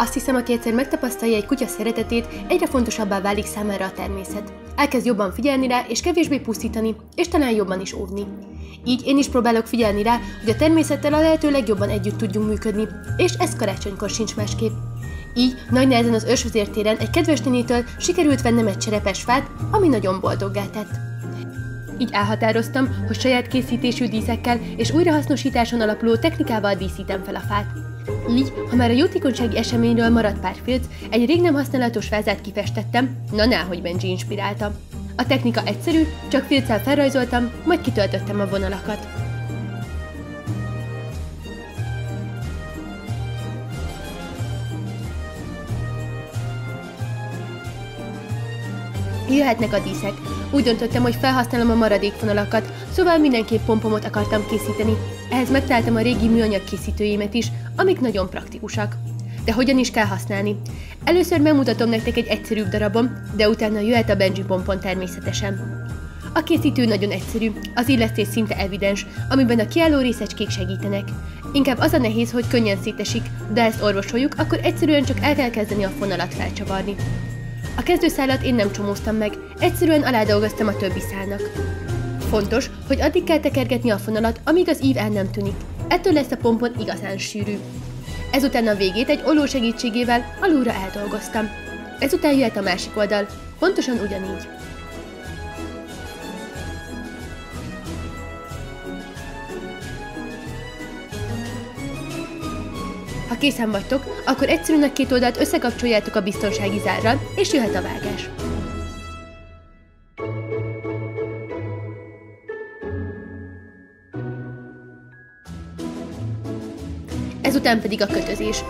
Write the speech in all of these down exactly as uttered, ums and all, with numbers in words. Azt hiszem, aki egyszer megtapasztalja egy kutya szeretetét, egyre fontosabbá válik számára a természet. Elkezd jobban figyelni rá, és kevésbé pusztítani, és talán jobban is óvni. Így én is próbálok figyelni rá, hogy a természettel a lehető legjobban együtt tudjunk működni, és ez karácsonykor sincs másképp. Így nagy nehezen az Ősvezértéren egy kedves nénitől sikerült vennem egy cserepes fát, ami nagyon boldoggá tett. Így elhatároztam, hogy saját készítésű díszekkel és újrahasznosításon alapuló technikával díszítem fel a fát. Így, ha már a jótékonysági eseményről maradt pár filc, egy rég nem használatos vázát kifestettem, na ná, hogy Benji inspirálta. A technika egyszerű, csak filccel felrajzoltam, majd kitöltöttem a vonalakat. Jöhetnek a díszek. Úgy döntöttem, hogy felhasználom a maradék vonalakat, szóval mindenképp pompomot akartam készíteni. Ehhez megtaláltam a régi műanyag készítőimet is, amik nagyon praktikusak. De hogyan is kell használni? Először megmutatom nektek egy egyszerűbb darabom, de utána jöhet a Benji pompon természetesen. A készítő nagyon egyszerű, az illesztés szinte evidens, amiben a kiálló részecskék segítenek. Inkább az a nehéz, hogy könnyen szétesik, de ezt orvosoljuk, akkor egyszerűen csak el kell kezdeni a fonalat felcsavarni. A kezdőszálat én nem csomóztam meg, egyszerűen aládolgoztam a többi szálnak. Fontos, hogy addig kell tekergetni a fonalat, amíg az ív el nem tűnik. Ettől lesz a pompon igazán sűrű. Ezután a végét egy olló segítségével alulra eldolgoztam. Ezután jöhet a másik oldal, pontosan ugyanígy. Ha készen vagytok, akkor egyszerűen a két oldalt összekapcsoljátok a biztonsági zárral, és jöhet a vágás. Ezután pedig a kötözés.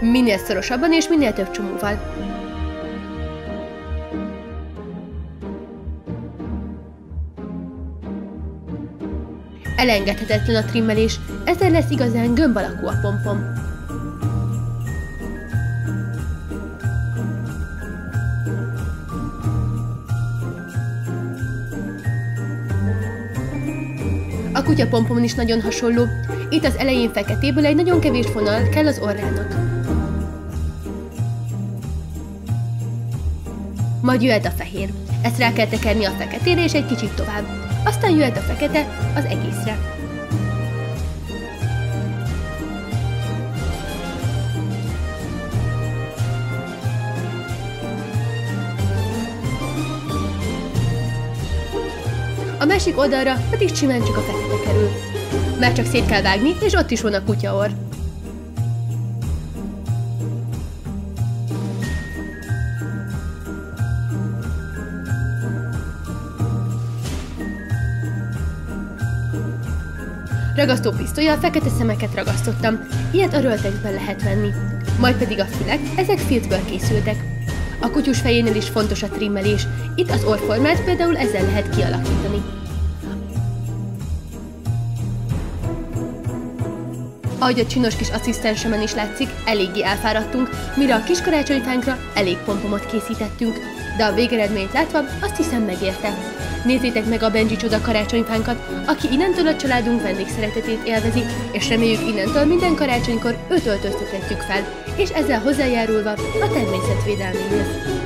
Minél szorosabban és minél több csomóval. Elengedhetetlen a trimmelés, ezzel lesz igazán gömb alakú a pompom. A kutyapompom is nagyon hasonló, itt az elején feketéből egy nagyon kevés fonal kell az orrának. Majd jöhet a fehér, ezt rá kell tekerni a feketére és egy kicsit tovább, aztán jöhet a fekete az egészre. A másik oldalra pedig simán csak a fekete kerül. Már csak szét kell vágni, és ott is van a kutyaorr. Ragasztópisztollyal fekete szemeket ragasztottam, ilyet a röltekben lehet venni. Majd pedig a fülek, ezek filcből készültek. A kutyus fejénél is fontos a trimmelés, itt az orrformát például ezzel lehet kialakítani. Ahogy a csinos kis asszisztensemen is látszik, eléggé elfáradtunk, mire a kis karácsonyfánkra elég pompomot készítettünk, de a végeredményt látva azt hiszem megérte. Nézzétek meg a Benji csoda karácsonyfánkat, aki innentől a családunk vendégszeretetét élvezi, és reméljük innentől minden karácsonykor őt öltöztetjük fel, és ezzel hozzájárulva a természetvédelméhez.